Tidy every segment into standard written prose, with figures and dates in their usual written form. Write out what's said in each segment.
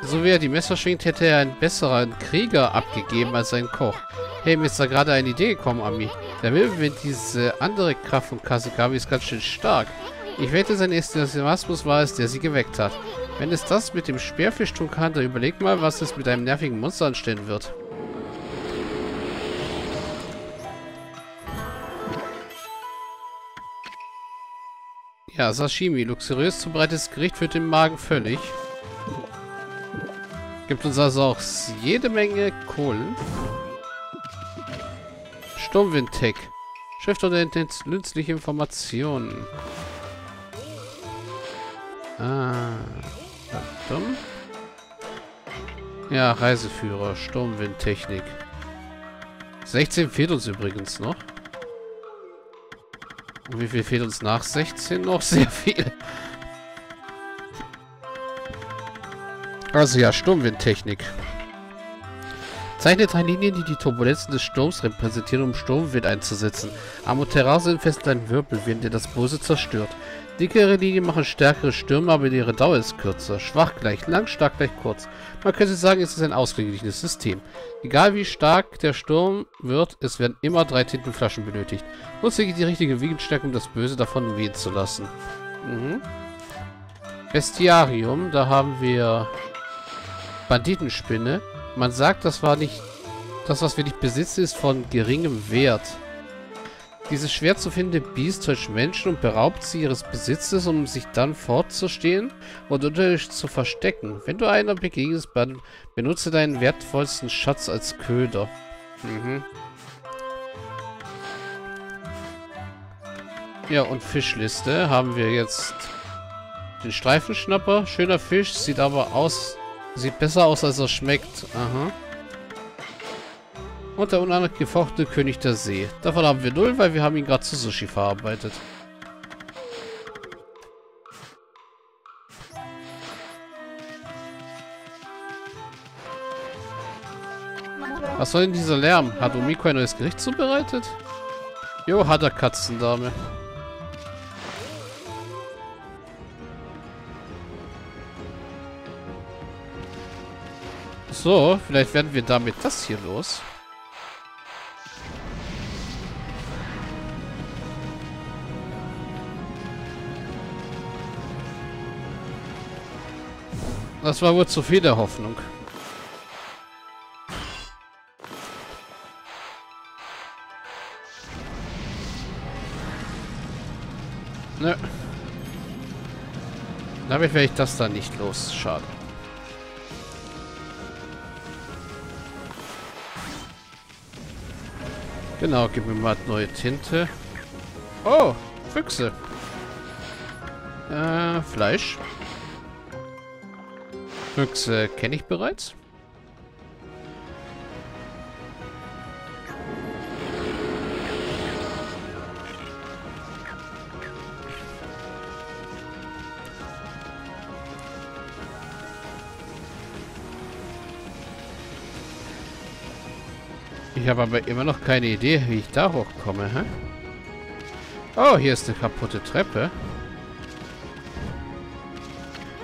So wie er die Messer schwingt, hätte er einen besseren Krieger abgegeben als einen Koch. Hey, mir ist da gerade eine Idee gekommen, Ami. Der Wirbelwind, diese andere Kraft von Kazegami, ist ganz schön stark. Ich wette, sein Enthusiasmus war es, der sie geweckt hat. Wenn es das mit dem Speerfisch tun kann, dann überleg mal, was es mit einem nervigen Monster anstellen wird. Ja, Sashimi. Luxuriös zubereitetes Gericht für den Magen völlig. Gibt uns also auch jede Menge Kohlen. Sturmwind-Tech. Schrift oder nützliche Informationen. Ah. Dumm. Ja, Reiseführer. Sturmwindtechnik. 16 fehlt uns übrigens noch. Und wie viel fehlt uns nach 16? Noch sehr viel. Also ja, Sturmwindtechnik. Zeichnet eine Linie, die die Turbulenzen des Sturms repräsentiert, um Sturmwind einzusetzen. Amaterasu entfesselt einen Wirbelwind, der das Böse zerstört. Dickere Linien machen stärkere Stürme, aber ihre Dauer ist kürzer. Schwach gleich lang, stark gleich kurz. Man könnte sagen, es ist ein ausgeglichenes System. Egal wie stark der Sturm wird, es werden immer 3 Tintenflaschen benötigt. Nutze die richtige Wiegenstärke, um das Böse davon wehen zu lassen. Mhm. Bestiarium, da haben wir Banditenspinne. Man sagt, das war nicht... Das, was wir nicht besitzen, ist von geringem Wert. Dieses schwer zu findende Biest täuscht Menschen und beraubt sie ihres Besitzes, um sich dann fortzustehen und unterirdisch zu verstecken. Wenn du einer begegnest, benutze deinen wertvollsten Schatz als Köder. Mhm. Ja, und Fischliste haben wir jetzt den Streifenschnapper. Schöner Fisch, sieht aber aus... Sieht besser aus, als er schmeckt. Aha. Und der unangefochtene König der See. Davon haben wir 0, weil wir haben ihn gerade zu Sushi verarbeitet. Was soll denn dieser Lärm? Hat Omiko ein neues Gericht zubereitet? Jo, hat er, Katzendame. So, vielleicht werden wir damit das hier los. Das war wohl zu viel der Hoffnung. Nö. Damit werde ich das dann nicht los. Schade. Genau, gib mir mal neue Tinte. Oh, Füchse. Fleisch. Füchse kenne ich bereits. Ich habe aber immer noch keine Idee, wie ich da hochkomme, hä? Oh, hier ist eine kaputte Treppe.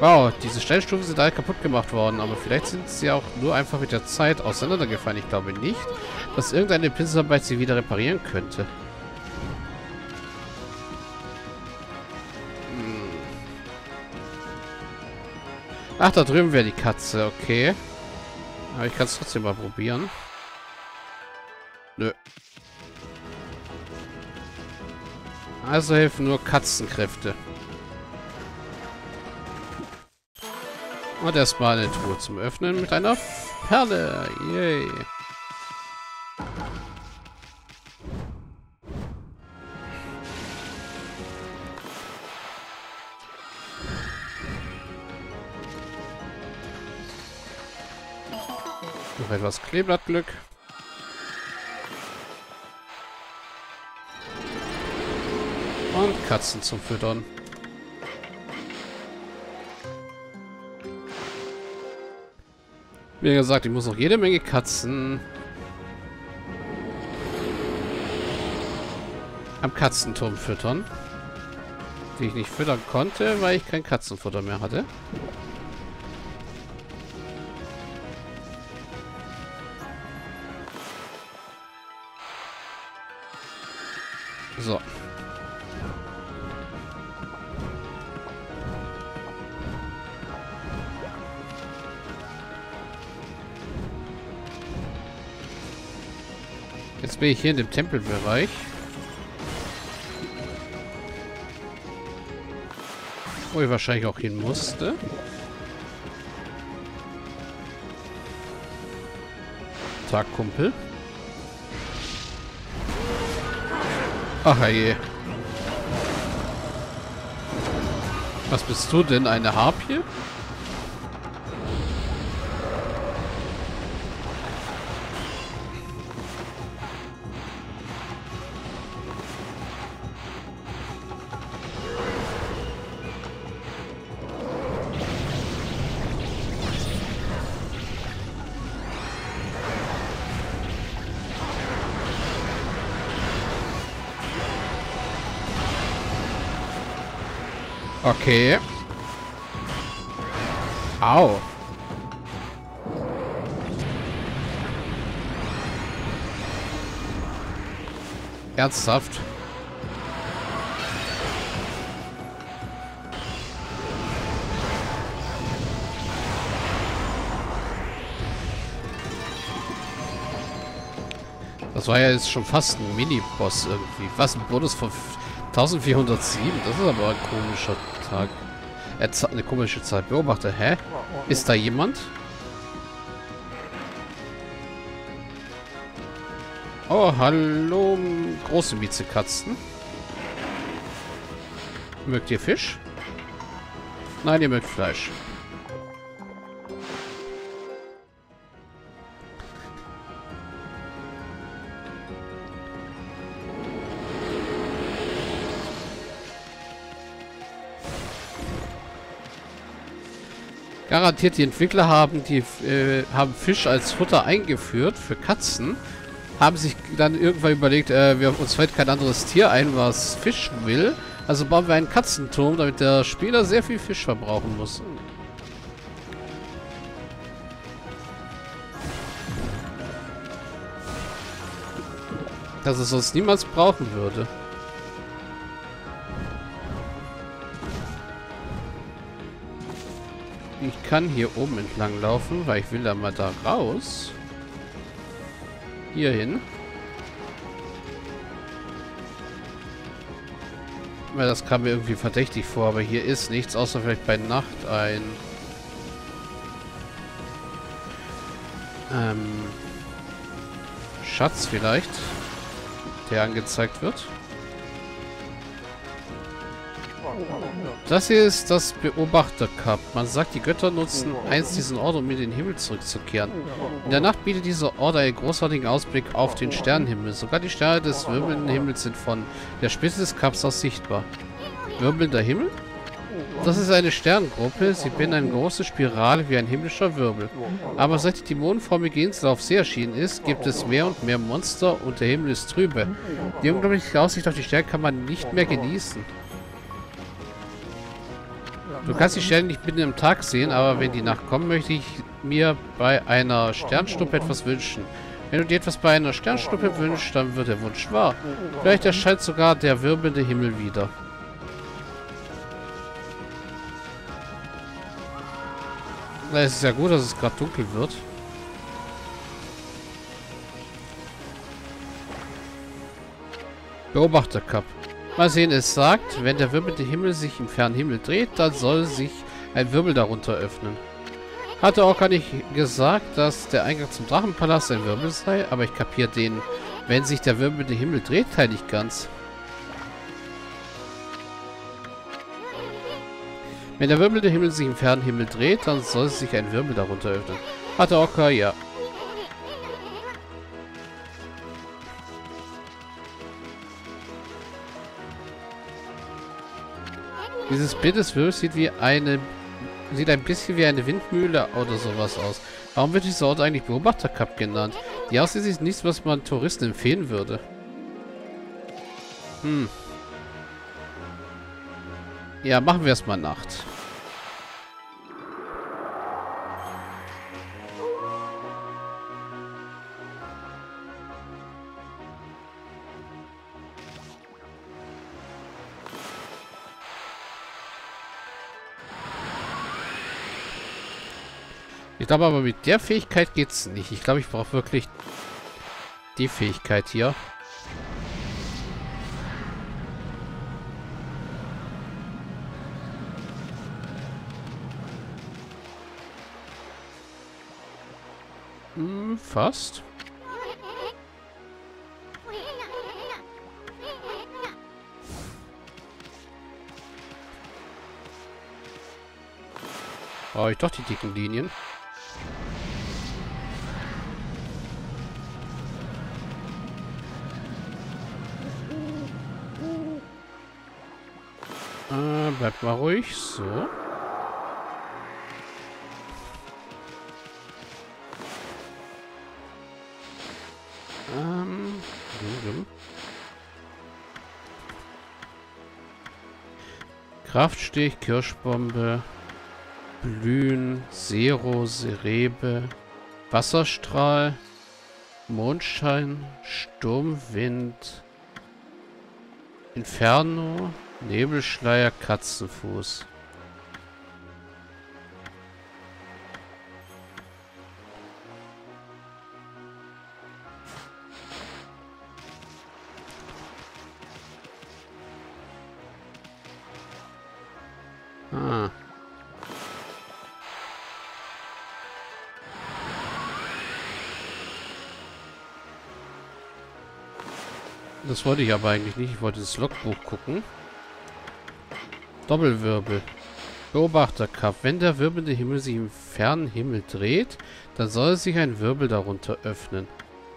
Wow, diese Steinstufen sind alle kaputt gemacht worden, aber vielleicht sind sie auch nur einfach mit der Zeit auseinandergefallen. Ich glaube nicht, dass irgendeine Pinselarbeit sie wieder reparieren könnte. Hm. Ach, da drüben wäre die Katze, okay. Aber ich kann es trotzdem mal probieren. Nö. Also helfen nur Katzenkräfte. Und erstmal eine Truhe zum Öffnen mit einer Perle. Yay. Noch etwas Kleeblattglück. Und Katzen zum Füttern. Wie gesagt, ich muss noch jede Menge Katzen am Katzenturm füttern. Die ich nicht füttern konnte, weil ich kein Katzenfutter mehr hatte. So. Jetzt bin ich hier in dem Tempelbereich. Wo ich wahrscheinlich auch hin musste. Tag, Kumpel. Ach je. Was bist du denn? Eine Harpie? Okay. Au. Ernsthaft. Das war ja jetzt schon fast ein Mini-Boss irgendwie. Was? Ein Bonus von 1407? Das ist aber ein komischer Tag. Eine komische Zeit. Beobachter. Hä? Ist da jemand? Oh, hallo, große Miezekatzen. Mögt ihr Fisch? Nein, ihr mögt Fleisch. Garantiert, die Entwickler haben Fisch als Futter eingeführt für Katzen, haben sich dann irgendwann überlegt, uns fällt kein anderes Tier ein, was Fisch will, also bauen wir einen Katzenturm, damit der Spieler sehr viel Fisch verbrauchen muss. Dass es sonst niemals brauchen würde. Ich kann hier oben entlang laufen, weil ich will da mal da raus. Hier hin. Weil das kam mir irgendwie verdächtig vor, aber hier ist nichts, außer vielleicht bei Nacht ein... Schatz vielleicht, der angezeigt wird. Das hier ist das Beobachterkap. Man sagt, die Götter nutzen einst diesen Ort, um in den Himmel zurückzukehren. In der Nacht bietet dieser Ort einen großartigen Ausblick auf den Sternenhimmel. Sogar die Sterne des wirbelnden Himmels sind von der Spitze des Kaps aus sichtbar. Wirbelnder Himmel? Das ist eine Sterngruppe. Sie bilden eine große Spirale wie ein himmlischer Wirbel. Aber seit die dämonenförmige Insel auf See erschienen ist, gibt es mehr und mehr Monster und der Himmel ist trübe. Die unglaubliche Aussicht auf die Sterne kann man nicht mehr genießen. Du kannst die Sterne nicht mitten im Tag sehen, aber wenn die Nacht kommt, möchte ich mir bei einer Sternschnuppe etwas wünschen. Wenn du dir etwas bei einer Sternschnuppe wünschst, dann wird der Wunsch wahr. Vielleicht erscheint sogar der wirbelnde Himmel wieder. Na, es ist ja gut, dass es gerade dunkel wird. Beobachterkap. Mal sehen, es sagt, wenn der wirbelnde Himmel sich im fernen Himmel dreht, dann soll sich ein Wirbel darunter öffnen. Hatte auch gar nicht gesagt, dass der Eingang zum Drachenpalast ein Wirbel sei, aber ich kapiere den, wenn sich der wirbelnde Himmel dreht, halt nicht ganz. Wenn der wirbelnde Himmel sich im fernen Himmel dreht, dann soll sich ein Wirbel darunter öffnen. Hatte auch gar, ja. Dieses Bild des Wirbels sieht ein bisschen wie eine Windmühle oder sowas aus. Warum wird dieser Ort eigentlich Beobachterkap genannt? Die Aussicht ist nichts, was man Touristen empfehlen würde. Hm. Ja, machen wir erstmal Nacht. Ich glaube aber, mit der Fähigkeit geht's nicht. Ich glaube, ich brauche wirklich die Fähigkeit hier. Hm, fast. Oh, ich doch die dicken Linien. Bleibt mal ruhig. So. Kraftstich, Kirschbombe, Blühen, Zero, Serebe, Wasserstrahl, Mondschein, Sturmwind, Inferno, Nebelschleier, Katzenfuß. Ah. Das wollte ich aber eigentlich nicht. Ich wollte das Logbuch gucken. Doppelwirbel. Beobachterkap. Wenn der wirbelnde Himmel sich im fernen Himmel dreht, dann soll sich ein Wirbel darunter öffnen.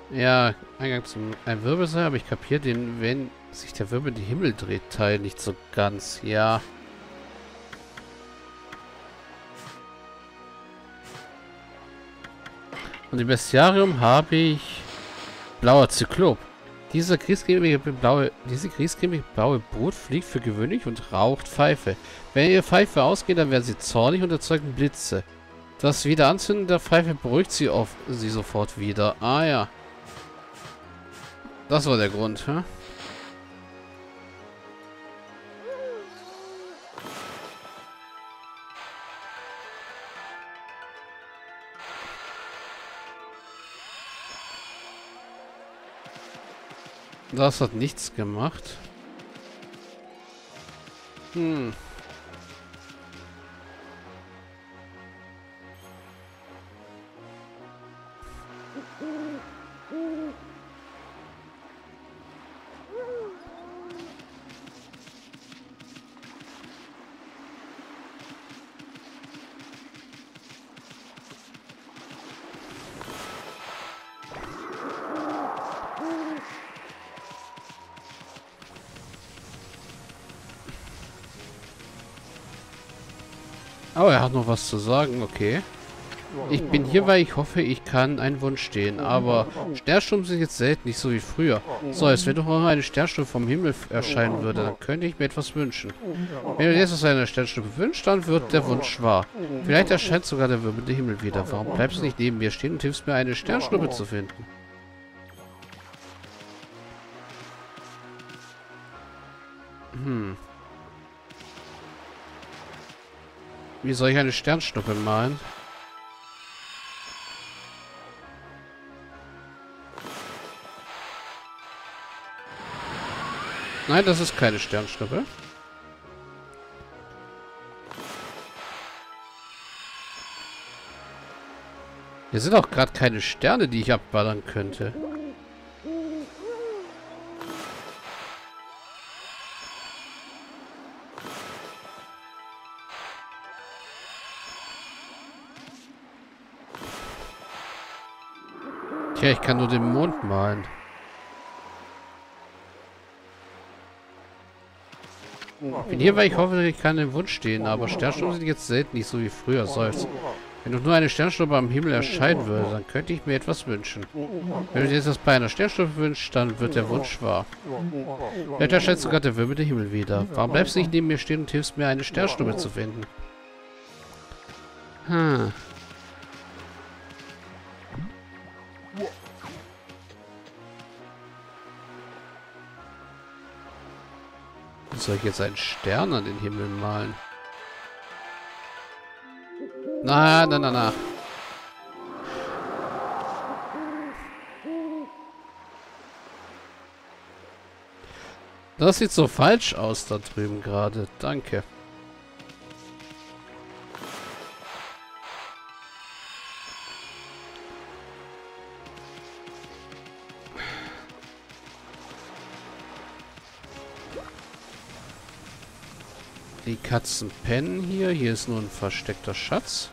Ja, Eingang zum ein Wirbel sein, aber ich kapiere den, wenn sich der wirbelnde Himmel dreht, Teil nicht so ganz. Ja. Und im Bestiarium habe ich Blauer Zyklop. Diese griesgrämige blaue Brut fliegt für gewöhnlich und raucht Pfeife. Wenn ihre Pfeife ausgeht, dann werden sie zornig und erzeugen Blitze. Das Wiederanzünden der Pfeife beruhigt sie sofort wieder. Ah ja. Das war der Grund, hä? Das hat nichts gemacht. Hm. Oh, er hat noch was zu sagen, okay. Ich bin hier, weil ich hoffe, ich kann einen Wunsch stehlen, aber Sternstürme sind jetzt selten, nicht so wie früher. So, als wenn doch noch eine Sternsturm vom Himmel erscheinen würde, dann könnte ich mir etwas wünschen. Wenn du jetzt aus einer Sternsturm wünschst, dann wird der Wunsch wahr. Vielleicht erscheint sogar der wirbelnde Himmel wieder. Warum bleibst du nicht neben mir stehen und hilfst mir, eine Sternsturm zu finden? Hm. Wie soll ich eine Sternschnuppe malen? Nein, das ist keine Sternschnuppe. Hier sind auch gerade keine Sterne, die ich abballern könnte. Ja, ich kann nur den Mond malen. Bin hier, weil ich hoffe, ich kann den Wunsch stehen, aber Sternschnuppen sind jetzt selten, nicht so wie früher. Soll's. Wenn doch nur eine Sternschnuppe am Himmel erscheinen würde, dann könnte ich mir etwas wünschen. Wenn du dir jetzt das bei einer Sternschnuppe wünschst, dann wird der Wunsch wahr. Vielleicht erscheint sogar der wirbelnde Himmel wieder. Warum bleibst du nicht neben mir stehen und hilfst mir, eine Sternschnuppe zu finden? Hm. Soll ich jetzt einen Stern an den Himmel malen? Na, na, na, na. Das sieht so falsch aus da drüben gerade. Danke. Die Katzen pennen hier. Hier ist nur ein versteckter Schatz.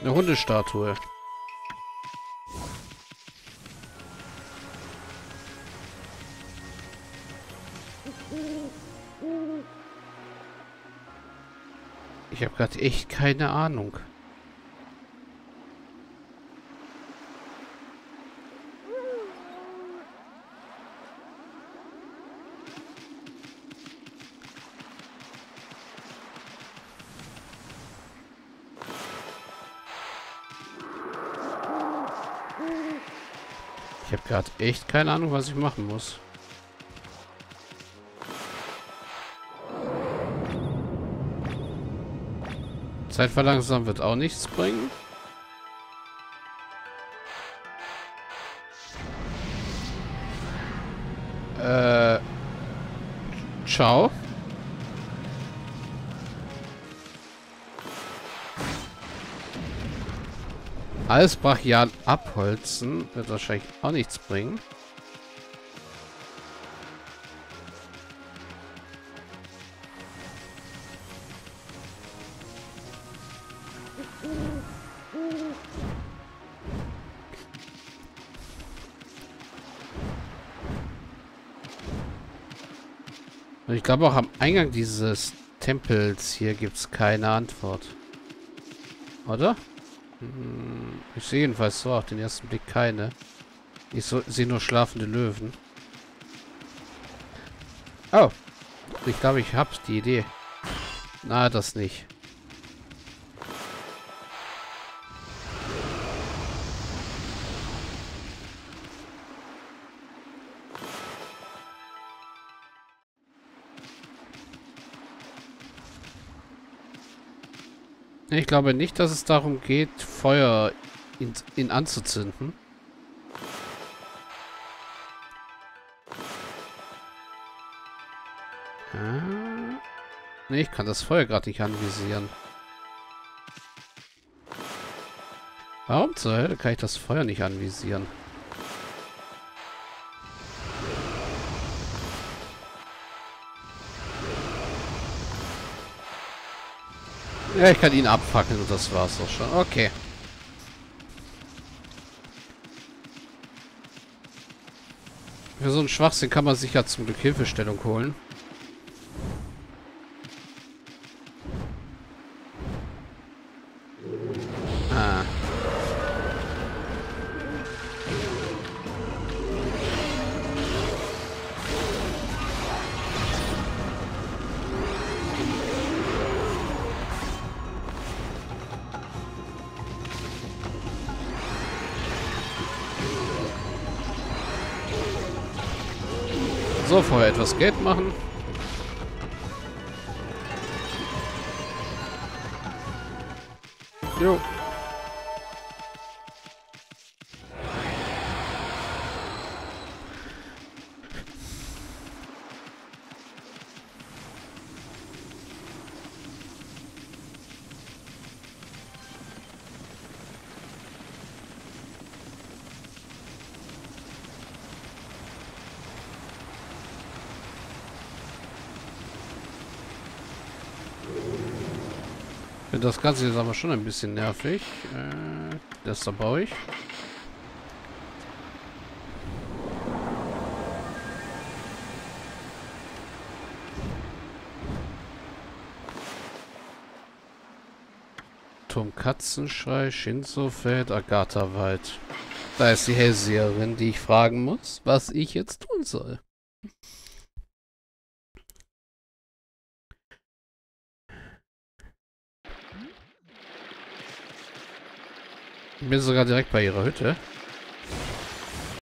Eine Hundestatue. Ich habe gerade echt keine Ahnung. Ich habe gerade echt keine Ahnung, was ich machen muss. Zeit verlangsamen wird auch nichts bringen. Ciao. Alles brachial abholzen wird wahrscheinlich auch nichts bringen. Und ich glaube auch am Eingang dieses Tempels hier gibt es keine Antwort. Oder? Ich sehe jedenfalls so auf den ersten Blick keine. Ich sehe nur schlafende Löwen. Oh. Ich glaube, ich habe die Idee. Na, das nicht. Ich glaube nicht, dass es darum geht, Feuer ihn anzuzünden. Ne, ich kann das Feuer gerade nicht anvisieren. Warum zur Hölle kann ich das Feuer nicht anvisieren? Ja, ich kann ihn abfackeln und das war's auch schon. Okay. Für so einen Schwachsinn kann man sich ja zum Glück Hilfestellung holen. Ah. So, vorher etwas Geld machen. Jo. Das Ganze ist aber schon ein bisschen nervig. Das verbaue ich. Tom Katzenschrei, Shinzo Feld, Agatha Wald. Da ist die Hellseherin, die ich fragen muss, was ich jetzt tun soll. Ich bin sogar direkt bei ihrer Hütte.